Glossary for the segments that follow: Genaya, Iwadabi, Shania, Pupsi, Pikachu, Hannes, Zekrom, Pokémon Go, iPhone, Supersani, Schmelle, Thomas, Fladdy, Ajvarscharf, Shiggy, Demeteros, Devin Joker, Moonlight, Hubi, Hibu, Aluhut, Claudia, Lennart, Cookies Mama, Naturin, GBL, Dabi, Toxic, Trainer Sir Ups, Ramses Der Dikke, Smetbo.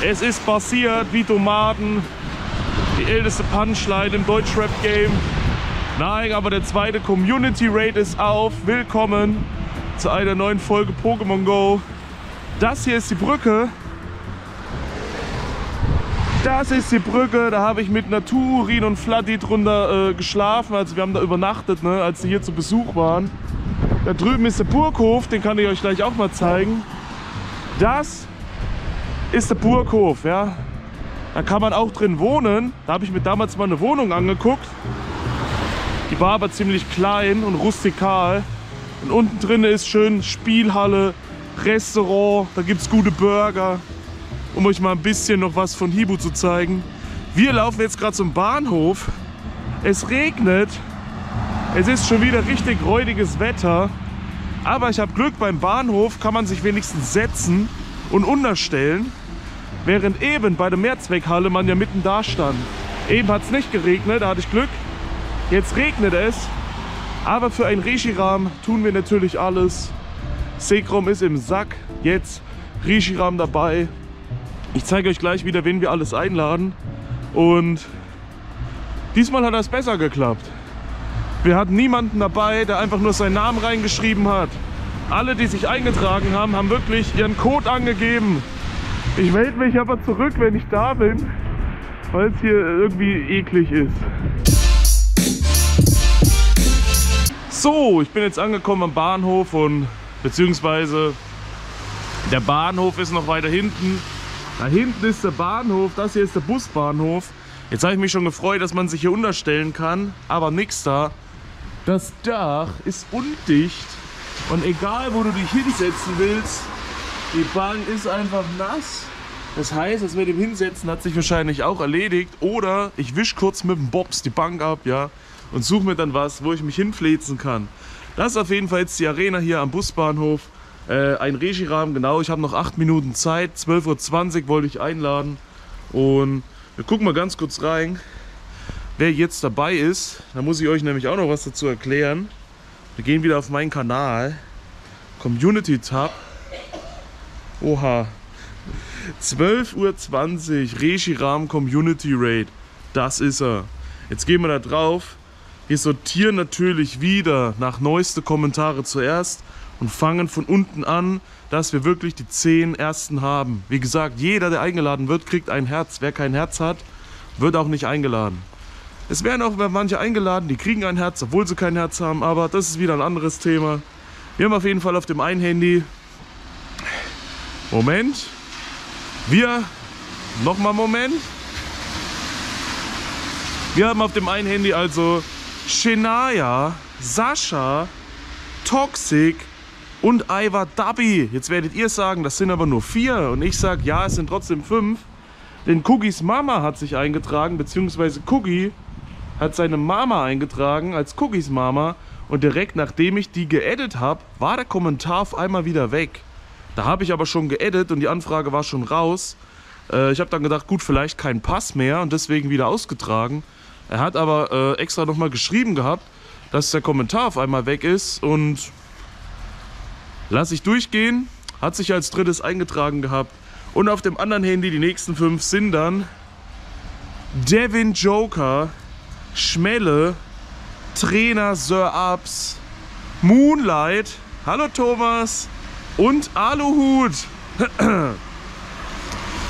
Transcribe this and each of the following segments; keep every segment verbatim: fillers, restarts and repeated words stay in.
Es ist passiert, wie Tomaten. Die älteste Punchline im Deutschrap-Game. Nein, aber der zweite Community-Raid ist auf. Willkommen zu einer neuen Folge Pokémon Go. Das hier ist die Brücke. Das ist die Brücke. Da habe ich mit Naturin und Fladdy drunter äh, geschlafen. Also wir haben da übernachtet, ne, als sie hier zu Besuch waren. Da drüben ist der Burghof. Den kann ich euch gleich auch mal zeigen. Das ist der Burghof, ja. Da kann man auch drin wohnen. Da habe ich mir damals mal eine Wohnung angeguckt. Die war aber ziemlich klein und rustikal. Und unten drin ist schön Spielhalle, Restaurant, da gibt es gute Burger. Um euch mal ein bisschen noch was von Hibu zu zeigen. Wir laufen jetzt gerade zum Bahnhof. Es regnet. Es ist schon wieder richtig räudiges Wetter. Aber ich habe Glück, beim Bahnhof kann man sich wenigstens setzen und unterstellen. Während eben bei der Mehrzweckhalle man ja mitten da stand. Eben hat es nicht geregnet, da hatte ich Glück. Jetzt regnet es, aber für ein Reshiram tun wir natürlich alles. Zekrom ist im Sack, jetzt Reshiram dabei. Ich zeige euch gleich wieder, wen wir alles einladen. Und diesmal hat das besser geklappt. Wir hatten niemanden dabei, der einfach nur seinen Namen reingeschrieben hat. Alle, die sich eingetragen haben, haben wirklich ihren Code angegeben. Ich melde mich aber zurück, wenn ich da bin, weil es hier irgendwie eklig ist. So, ich bin jetzt angekommen am Bahnhof und beziehungsweise der Bahnhof ist noch weiter hinten. Da hinten ist der Bahnhof, das hier ist der Busbahnhof. Jetzt habe ich mich schon gefreut, dass man sich hier unterstellen kann, aber nix da. Das Dach ist undicht und egal wo du dich hinsetzen willst, die Bahn ist einfach nass. Das heißt, das mit dem Hinsetzen hat sich wahrscheinlich auch erledigt oder ich wisch kurz mit dem Bobs die Bank ab, ja. Und suche mir dann was, wo ich mich hinfläzen kann. Das ist auf jeden Fall jetzt die Arena hier am Busbahnhof. Äh, ein Reshiram, genau. Ich habe noch acht Minuten Zeit. zwölf Uhr zwanzig wollte ich einladen. Und wir gucken mal ganz kurz rein, wer jetzt dabei ist. Da muss ich euch nämlich auch noch was dazu erklären. Wir gehen wieder auf meinen Kanal. Community-Tab. Oha. zwölf Uhr zwanzig. Reshiram Community Raid. Das ist er. Jetzt gehen wir da drauf. Wir sortieren natürlich wieder nach neueste Kommentare zuerst und fangen von unten an, dass wir wirklich die zehn ersten haben. Wie gesagt, jeder, der eingeladen wird, kriegt ein Herz. Wer kein Herz hat, wird auch nicht eingeladen. Es werden auch manche eingeladen, die kriegen ein Herz, obwohl sie kein Herz haben, aber das ist wieder ein anderes Thema. Wir haben auf jeden Fall auf dem einen Handy... Moment. Wir... Nochmal Moment. Wir haben auf dem einen Handy also... Shania, Sascha, Toxic und Iwadabi. Jetzt werdet ihr sagen, das sind aber nur vier. Und ich sage, ja, es sind trotzdem fünf. Denn Cookies Mama hat sich eingetragen, beziehungsweise Cookie hat seine Mama eingetragen als Cookies Mama. Und direkt nachdem ich die geedit habe, war der Kommentar auf einmal wieder weg. Da habe ich aber schon geedit und die Anfrage war schon raus. Äh, ich habe dann gedacht, gut, vielleicht kein Pass mehr und deswegen wieder ausgetragen. Er hat aber äh, extra nochmal geschrieben gehabt, dass der Kommentar auf einmal weg ist und lass ich durchgehen, hat sich als drittes eingetragen gehabt. Und auf dem anderen Handy, die nächsten fünf sind dann Devin Joker, Schmelle, Trainer Sir Ups, Moonlight, hallo Thomas und Aluhut.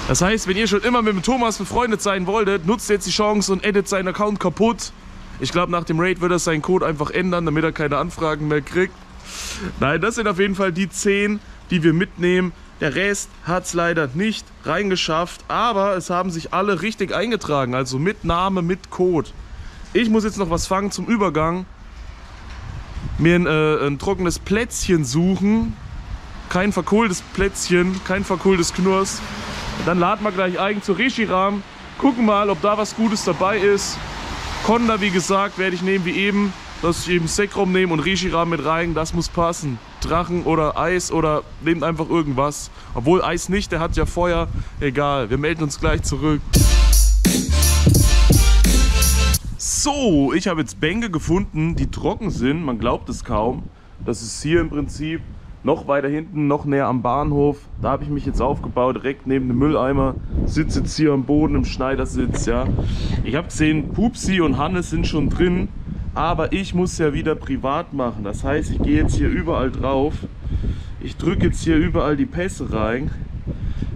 Das heißt, wenn ihr schon immer mit dem Thomas befreundet sein wolltet, nutzt jetzt die Chance und edit seinen Account kaputt. Ich glaube, nach dem Raid wird er seinen Code einfach ändern, damit er keine Anfragen mehr kriegt. Nein, das sind auf jeden Fall die zehn, die wir mitnehmen. Der Rest hat es leider nicht reingeschafft, aber es haben sich alle richtig eingetragen, also mit Name, mit Code. Ich muss jetzt noch was fangen zum Übergang. Mir ein, äh, ein trockenes Plätzchen suchen. Kein verkohltes Plätzchen, kein verkohltes Knurrs. Dann laden wir gleich ein zu Reshiram. Gucken mal, ob da was Gutes dabei ist. Konda, wie gesagt, werde ich nehmen wie eben. Dass ich eben Zekrom nehme und Reshiram mit rein. Das muss passen. Drachen oder Eis oder nehmt einfach irgendwas. Obwohl Eis nicht, der hat ja Feuer. Egal, wir melden uns gleich zurück. So, ich habe jetzt Bänke gefunden, die trocken sind. Man glaubt es kaum. Das ist hier im Prinzip noch weiter hinten, noch näher am Bahnhof. Da habe ich mich jetzt aufgebaut, direkt neben dem Mülleimer. Sitze jetzt hier am Boden im Schneidersitz, ja. Ich habe gesehen, Pupsi und Hannes sind schon drin, aber ich muss ja wieder privat machen. Das heißt, ich gehe jetzt hier überall drauf. Ich drücke jetzt hier überall die Pässe rein.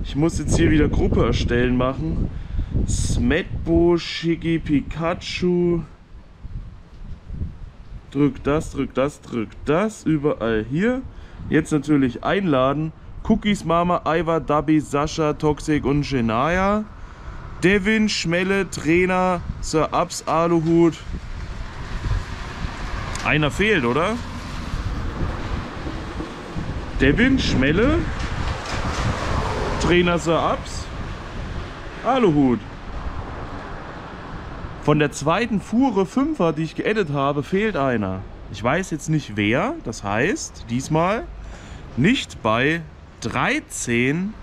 Ich muss jetzt hier wieder Gruppe erstellen machen. Smetbo, Shiggy, Pikachu. Drück das, drück das, drück das. Überall hier. Jetzt natürlich einladen. Cookies Mama, Iwadabi, Sascha, Toxic und Genaya. Devin, Schmelle, Trainer, Sir Ups, Aluhut. Einer fehlt, oder? Devin, Schmelle, Trainer Sir Ups, Aluhut. Von der zweiten Fuhre Fünfer, die ich geedit habe, fehlt einer. Ich weiß jetzt nicht wer, das heißt diesmal nicht bei dreizehn,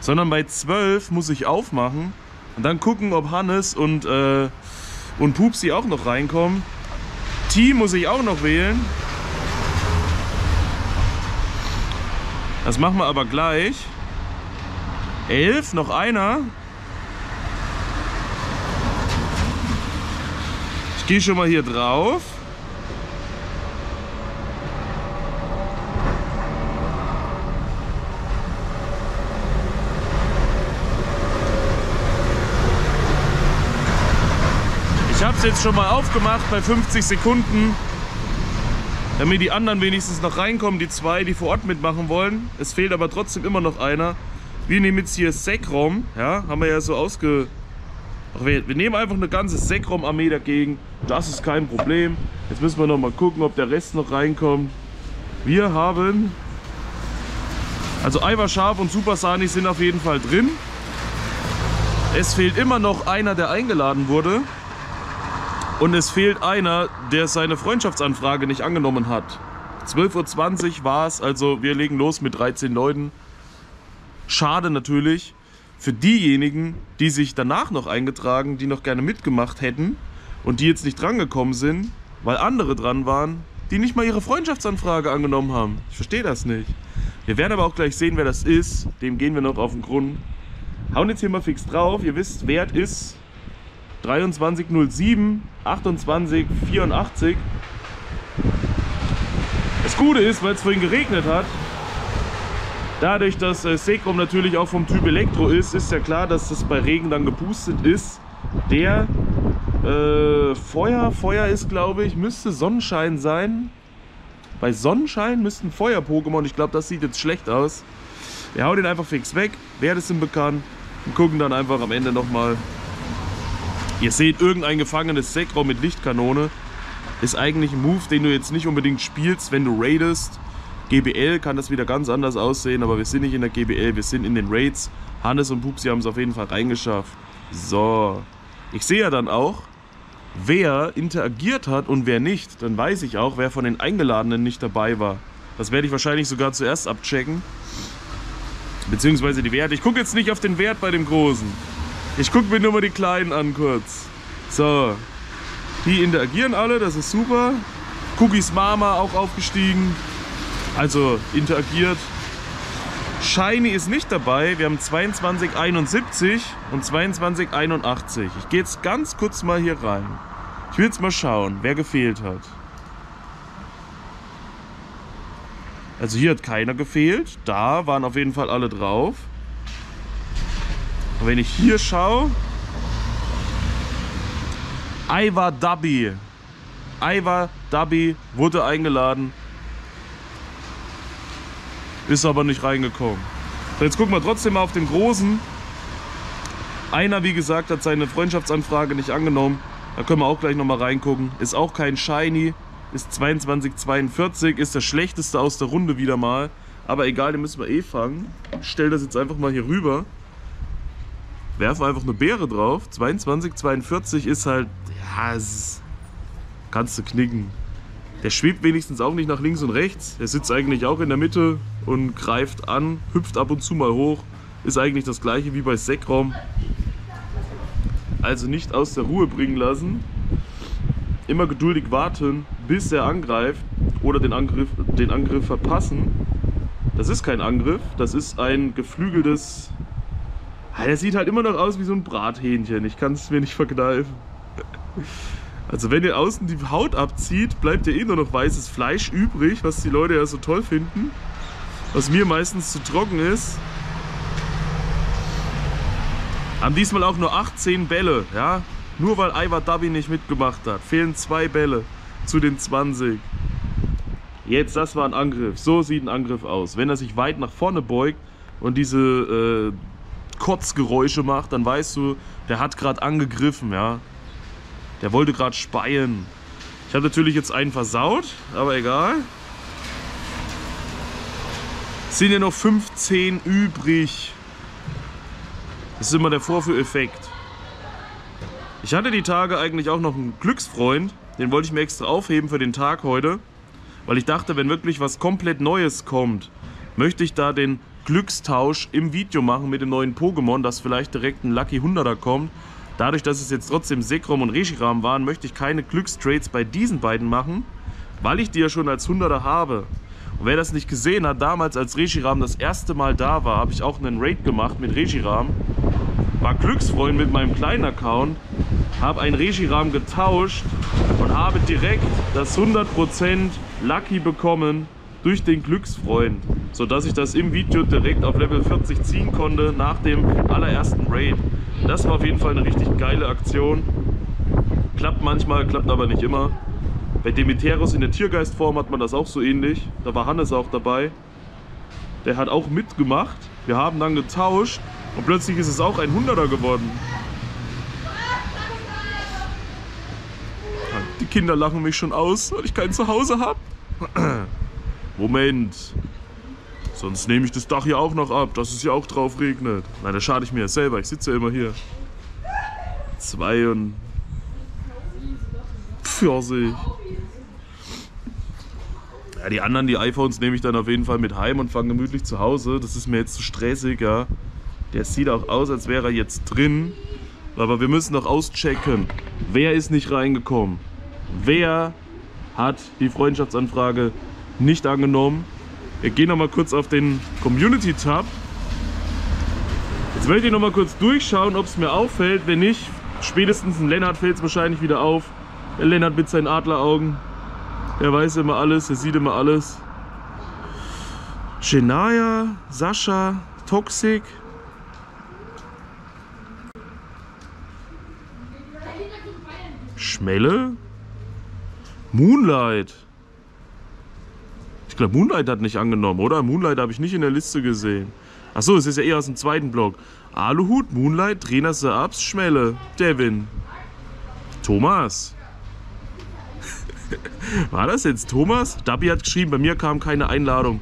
sondern bei zwölf muss ich aufmachen und dann gucken, ob Hannes und, äh, und Pupsi auch noch reinkommen. Team muss ich auch noch wählen. Das machen wir aber gleich. elf, noch einer. Ich gehe schon mal hier drauf. Ich habe es jetzt schon mal aufgemacht bei fünfzig Sekunden. Damit die anderen wenigstens noch reinkommen, die zwei, die vor Ort mitmachen wollen. Es fehlt aber trotzdem immer noch einer. Wir nehmen jetzt hier Zekrom, ja, haben wir ja so ausge... Ach, wir, wir nehmen einfach eine ganze Zekrom-Armee dagegen. Das ist kein Problem. Jetzt müssen wir noch mal gucken, ob der Rest noch reinkommt. Wir haben... Also Ajvarscharf und Supersani sind auf jeden Fall drin. Es fehlt immer noch einer, der eingeladen wurde. Und es fehlt einer, der seine Freundschaftsanfrage nicht angenommen hat. zwölf Uhr zwanzig war es, also wir legen los mit dreizehn Leuten. Schade natürlich für diejenigen, die sich danach noch eingetragen, die noch gerne mitgemacht hätten und die jetzt nicht drangekommen sind, weil andere dran waren, die nicht mal ihre Freundschaftsanfrage angenommen haben. Ich verstehe das nicht. Wir werden aber auch gleich sehen, wer das ist. Dem gehen wir noch auf den Grund. Hauen jetzt hier mal fix drauf. Ihr wisst, Wert ist dreiundzwanzig null sieben, achtundzwanzig vierundachtzig. Das Gute ist, weil es vorhin geregnet hat, dadurch, dass Zekrom natürlich auch vom Typ Elektro ist, ist ja klar, dass das bei Regen dann geboostet ist. Der äh, Feuer, Feuer ist, glaube ich, müsste Sonnenschein sein. Bei Sonnenschein müssten Feuer-Pokémon, ich glaube, das sieht jetzt schlecht aus. Wir hauen den einfach fix weg, wer das denn bekannt, und gucken dann einfach am Ende nochmal. Ihr seht, irgendein gefangenes Zekrom mit Lichtkanone ist eigentlich ein Move, den du jetzt nicht unbedingt spielst, wenn du raidest. G B L kann das wieder ganz anders aussehen, aber wir sind nicht in der G B L, wir sind in den Raids. Hannes und Pupsi haben es auf jeden Fall reingeschafft. So, ich sehe ja dann auch, wer interagiert hat und wer nicht. Dann weiß ich auch, wer von den Eingeladenen nicht dabei war. Das werde ich wahrscheinlich sogar zuerst abchecken. Beziehungsweise die Werte. Ich gucke jetzt nicht auf den Wert bei dem Großen. Ich gucke mir nur mal die Kleinen an kurz. So, die interagieren alle, das ist super. Cookies Mama auch aufgestiegen. Also interagiert. Shiny ist nicht dabei. Wir haben zweiundzwanzig einundsiebzig und zweiundzwanzig einundachtzig. Ich gehe jetzt ganz kurz mal hier rein. Ich will jetzt mal schauen, wer gefehlt hat. Also hier hat keiner gefehlt. Da waren auf jeden Fall alle drauf. Und wenn ich hier schaue... Iwadabi. Iwadabi wurde eingeladen. Ist aber nicht reingekommen. So, jetzt gucken wir trotzdem mal auf den Großen. Einer, wie gesagt, hat seine Freundschaftsanfrage nicht angenommen. Da können wir auch gleich nochmal reingucken. Ist auch kein Shiny. Ist zweiundzwanzig zweiundvierzig. Ist der schlechteste aus der Runde wieder mal. Aber egal, den müssen wir eh fangen. Ich stelle das jetzt einfach mal hier rüber. Werfe einfach eine Beere drauf. zweiundzwanzig zweiundvierzig ist halt... Ja, ist, kannst du knicken. Der schwebt wenigstens auch nicht nach links und rechts. Der sitzt eigentlich auch in der Mitte und greift an, hüpft ab und zu mal hoch. Ist eigentlich das gleiche wie bei Zekrom. Also nicht aus der Ruhe bringen lassen. Immer geduldig warten, bis er angreift oder den Angriff, den Angriff verpassen. Das ist kein Angriff, das ist ein geflügeltes... Das sieht halt immer noch aus wie so ein Brathähnchen. Ich kann es mir nicht verkneifen. Also wenn ihr außen die Haut abzieht, bleibt ja eh nur noch weißes Fleisch übrig, was die Leute ja so toll finden. Was mir meistens zu trocken ist. Haben diesmal auch nur achtzehn Bälle, ja? Nur weil Iwadabi nicht mitgemacht hat. Fehlen zwei Bälle zu den zwanzig. Jetzt, das war ein Angriff. So sieht ein Angriff aus. Wenn er sich weit nach vorne beugt und diese äh, Kotzgeräusche macht, dann weißt du, der hat gerade angegriffen, ja. Der wollte gerade speien. Ich habe natürlich jetzt einen versaut, aber egal. Es sind ja noch fünfzehn übrig. Das ist immer der Vorführeffekt. Ich hatte die Tage eigentlich auch noch einen Glücksfreund. Den wollte ich mir extra aufheben für den Tag heute. Weil ich dachte, wenn wirklich was komplett Neues kommt, möchte ich da den Glückstausch im Video machen mit dem neuen Pokémon, dass vielleicht direkt ein Lucky hunderter kommt. Dadurch, dass es jetzt trotzdem Zekrom und Reshiram waren, möchte ich keine Glückstrades bei diesen beiden machen, weil ich die ja schon als hunderter habe. Und wer das nicht gesehen hat, damals als Reshiram das erste Mal da war, habe ich auch einen Raid gemacht mit Reshiram. War Glücksfreund mit meinem kleinen Account, habe einen Reshiram getauscht und habe direkt das hundert Prozent Lucky bekommen durch den Glücksfreund, sodass ich das im Video direkt auf Level vierzig ziehen konnte nach dem allerersten Raid. Das war auf jeden Fall eine richtig geile Aktion. Klappt manchmal, klappt aber nicht immer. Bei Demeteros in der Tiergeistform hat man das auch so ähnlich. Da war Hannes auch dabei. Der hat auch mitgemacht. Wir haben dann getauscht und plötzlich ist es auch ein hunderter geworden. Die Kinder lachen mich schon aus, weil ich kein Zuhause habe. Moment. Sonst nehme ich das Dach hier auch noch ab, dass es hier auch drauf regnet. Nein, da schade ich mir ja selber, ich sitze ja immer hier. zweiundvierzig. Ja, die anderen, die iPhones, nehme ich dann auf jeden Fall mit heim und fange gemütlich zu Hause. Das ist mir jetzt zu stressig, ja. Der sieht auch aus, als wäre er jetzt drin. Aber wir müssen noch auschecken. Wer ist nicht reingekommen? Wer hat die Freundschaftsanfrage nicht angenommen? Wir gehen nochmal kurz auf den Community-Tab. Jetzt möchte ich nochmal kurz durchschauen, ob es mir auffällt. Wenn nicht, spätestens ein Lennart fällt es wahrscheinlich wieder auf. Der Lennart mit seinen Adleraugen. Der weiß immer alles, der sieht immer alles. Genaya, Sascha, Toxic. Schmelle? Moonlight. Ich glaube, Moonlight hat nicht angenommen, oder? Moonlight habe ich nicht in der Liste gesehen. Achso, es ist ja eher aus dem zweiten Block. Aluhut, Moonlight, Trainer Sir Ups, Schmelle, Devin. Thomas. War das jetzt Thomas? Dabi hat geschrieben, bei mir kam keine Einladung.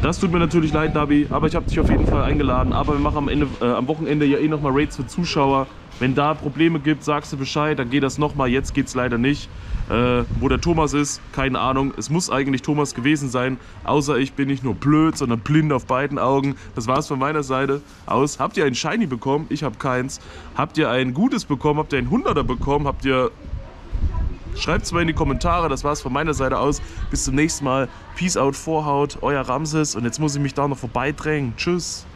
Das tut mir natürlich leid, Dabi, aber ich habe dich auf jeden Fall eingeladen. Aber wir machen am, Ende, äh, am Wochenende ja eh nochmal Raids für Zuschauer. Wenn da Probleme gibt, sagst du Bescheid, dann geht das nochmal. Jetzt geht es leider nicht. Äh, wo der Thomas ist, keine Ahnung. Es muss eigentlich Thomas gewesen sein. Außer ich bin nicht nur blöd, sondern blind auf beiden Augen. Das war's von meiner Seite aus. Habt ihr ein Shiny bekommen? Ich habe keins. Habt ihr ein Gutes bekommen? Habt ihr ein hunderter bekommen? Habt ihr... Schreibt es mal in die Kommentare. Das war's von meiner Seite aus. Bis zum nächsten Mal. Peace out, Vorhaut, euer Ramses. Und jetzt muss ich mich da noch vorbeidrängen. Tschüss.